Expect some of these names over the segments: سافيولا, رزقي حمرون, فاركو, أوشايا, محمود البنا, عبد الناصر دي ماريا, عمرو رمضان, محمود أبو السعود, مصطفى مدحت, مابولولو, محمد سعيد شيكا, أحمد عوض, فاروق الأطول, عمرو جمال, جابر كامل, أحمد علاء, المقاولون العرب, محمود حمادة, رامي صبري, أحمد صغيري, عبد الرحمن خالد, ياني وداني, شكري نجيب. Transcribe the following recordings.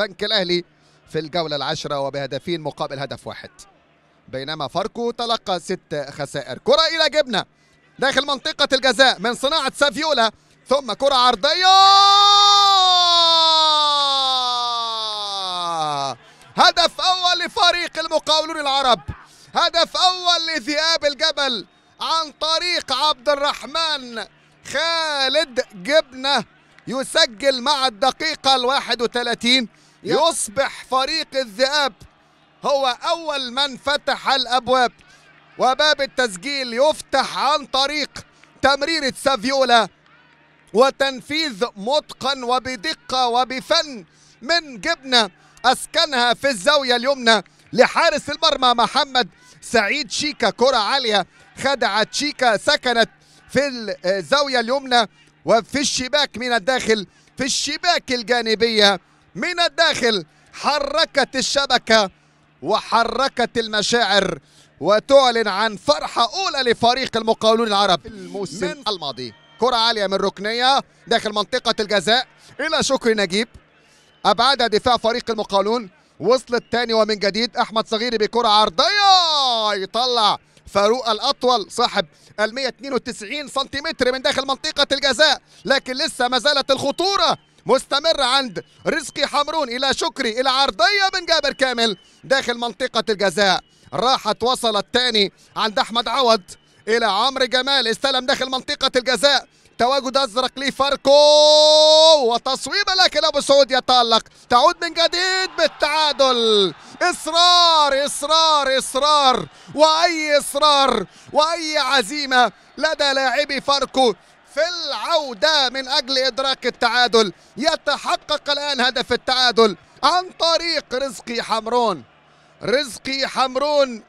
البنك الأهلي في الجولة العاشرة وبهدفين مقابل هدف واحد، بينما فاركو تلقى 6 خسائر. كرة إلى جبنة داخل منطقة الجزاء من صناعة سافيولا، ثم كرة عرضية، هدف أول لفريق المقاولون العرب، هدف أول لذئاب الجبل عن طريق عبد الرحمن خالد جبنة يسجل مع الدقيقة 31، يصبح فريق الذئاب هو أول من فتح الأبواب، وباب التسجيل يفتح عن طريق تمريرة سافيولا، وتنفيذ متقن وبدقة وبفن من جبنة أسكنها في الزاوية اليمنى لحارس المرمى محمد سعيد شيكا. كرة عالية خدعت شيكا، سكنت في الزاوية اليمنى وفي الشباك من الداخل، في الشباك الجانبية من الداخل، حركت الشبكة وحركت المشاعر، وتعلن عن فرحة أولى لفريق المقاولون العرب الموسم الماضي. كرة عالية من ركنية داخل منطقة الجزاء إلى شكري نجيب، أبعدها دفاع فريق المقاولون، وصلت تاني ومن جديد أحمد صغيري بكرة عرضية، يطلع فاروق الأطول صاحب 192 سنتيمتر من داخل منطقة الجزاء، لكن لسه ما زالت الخطورة مستمرة عند رزقي حمرون. إلى شكري، إلى عرضية من جابر كامل داخل منطقة الجزاء، راحت وصلت تاني عند أحمد عوض، إلى عمرو جمال استلم داخل منطقة الجزاء، تواجد أزرق لفاركو وتصويبة، لكن أبو سعود يتألق، تعود من جديد بالتعادل. إصرار إصرار إصرار وأي إصرار وأي عزيمة لدى لاعبي فاركو في العودة من أجل إدراك التعادل. يتحقق الآن هدف التعادل عن طريق رزقي حمرون. رزقي حمرون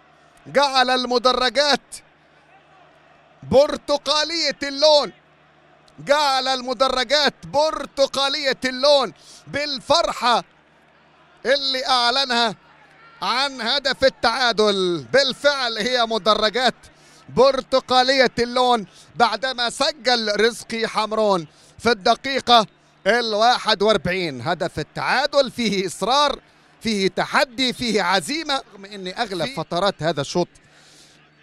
جعل المدرجات برتقالية اللون، جعل المدرجات برتقالية اللون بالفرحة اللي أعلنها عن هدف التعادل. بالفعل هي مدرجات برتقالية اللون بعدما سجل رزقي حمرون في الدقيقة 41 هدف التعادل. فيه إصرار، فيه تحدي، فيه عزيمة، رغم أن أغلب فترات هذا الشوط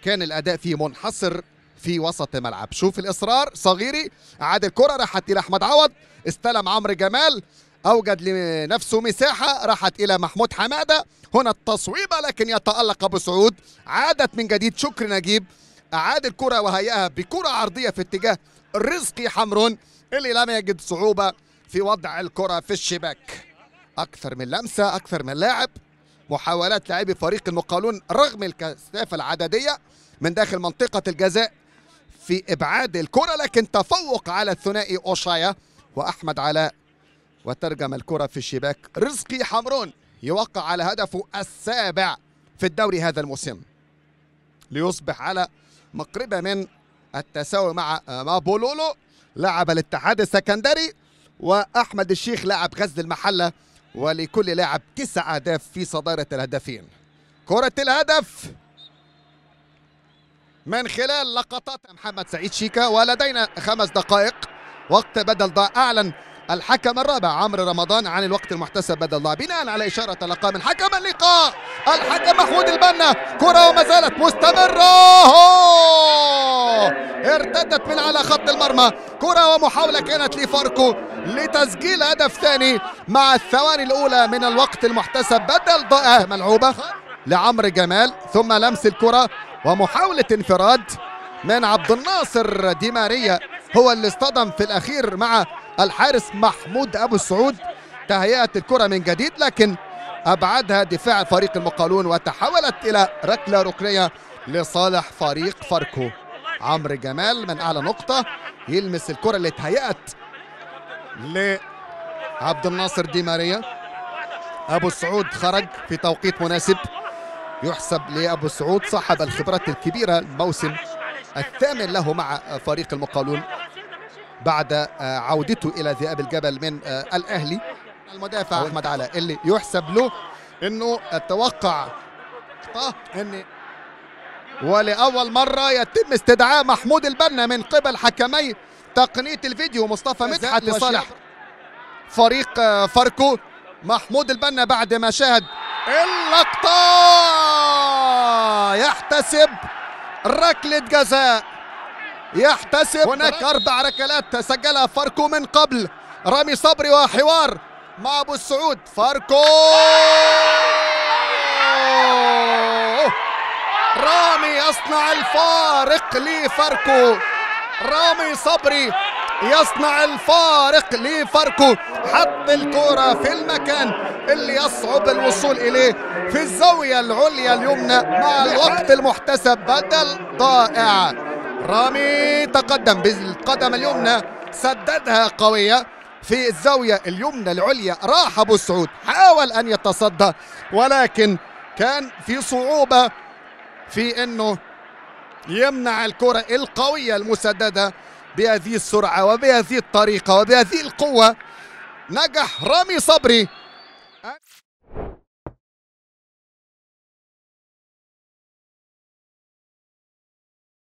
كان الأداء فيه منحصر في وسط الملعب. شوف الإصرار، صغيري عاد الكرة، راحت إلى أحمد عوض، استلم عمرو جمال، أوجد لنفسه مساحة، راحت إلى محمود حمادة، هنا التصويبة لكن يتألق أبو سعود، عادت من جديد شكري نجيب، أعاد الكرة وهيئها بكرة عرضية في اتجاه رزقي حمرون اللي لم يجد صعوبة في وضع الكرة في الشباك. أكثر من لمسة، أكثر من لاعب، محاولات لاعبي فريق المقاولون رغم الكثافة العددية من داخل منطقة الجزاء في إبعاد الكرة، لكن تفوق على الثنائي أوشايا وأحمد علاء، وترجم الكرة في الشباك. رزقي حمرون يوقع على هدفه السابع في الدوري هذا الموسم، ليصبح على مقربة من التساوي مع مابولولو لاعب الاتحاد السكندري، وأحمد الشيخ لاعب غزل المحلة، ولكل لاعب 9 أهداف في صدارة الهدفين. كرة الهدف من خلال لقطات محمد سعيد شيكا، ولدينا 5 دقائق وقت بدل ضائع. أعلن الحكم الرابع عمرو رمضان عن الوقت المحتسب بدل ضائع بناء على إشارة تلقاها من حكم اللقاء الحكم محمود البنا. كرة وما زالت مستمرة، ارتدت من على خط المرمى. كرة ومحاولة كانت لفاركو لتسجيل هدف ثاني مع الثواني الأولى من الوقت المحتسب بدل ضائع، ملعوبة لعمرو جمال، ثم لمس الكرة ومحاولة انفراد من عبد الناصر دي ماريا، هو اللي اصطدم في الأخير مع الحارس محمود أبو السعود. تهيأت الكرة من جديد لكن أبعدها دفاع فريق المقاولون، وتحولت إلى ركلة ركنية لصالح فريق فاركو. عمرو جمال من أعلى نقطة يلمس الكرة اللي تهيأت لعبد الناصر دي ماريا، أبو السعود خرج في توقيت مناسب، يحسب لأبو السعود صاحب الخبرات الكبيرة، الموسم الثامن له مع فريق المقاولون بعد عودته إلى ذئاب الجبل من الأهلي. المدافع أحمد علاء اللي يحسب له أنه توقع ولأول مرة يتم استدعاء محمود البنا من قبل حكمي تقنية الفيديو مصطفى مدحت لصالح فريق فاركو. محمود البنا بعد ما شاهد اللقطة يحتسب ركلة جزاء. يحتسب. هناك 4 ركلات سجلها فاركو من قبل، رامي صبري وحوار مع ابو السعود. فاركو، رامي يصنع الفارق لفاركو، رامي صبري يصنع الفارق لفاركو. حط الكرة في المكان اللي يصعب الوصول اليه، في الزاوية العليا اليمنى مع الوقت المحتسب بدل ضائع. رامي تقدم بالقدم اليمنى، سددها قوية في الزاوية اليمنى العليا. راح ابو السعود حاول ان يتصدى ولكن كان في صعوبة في انه يمنع الكرة القوية المسددة بهذه السرعة وبهذه الطريقة وبهذه القوة. نجح رامي صبري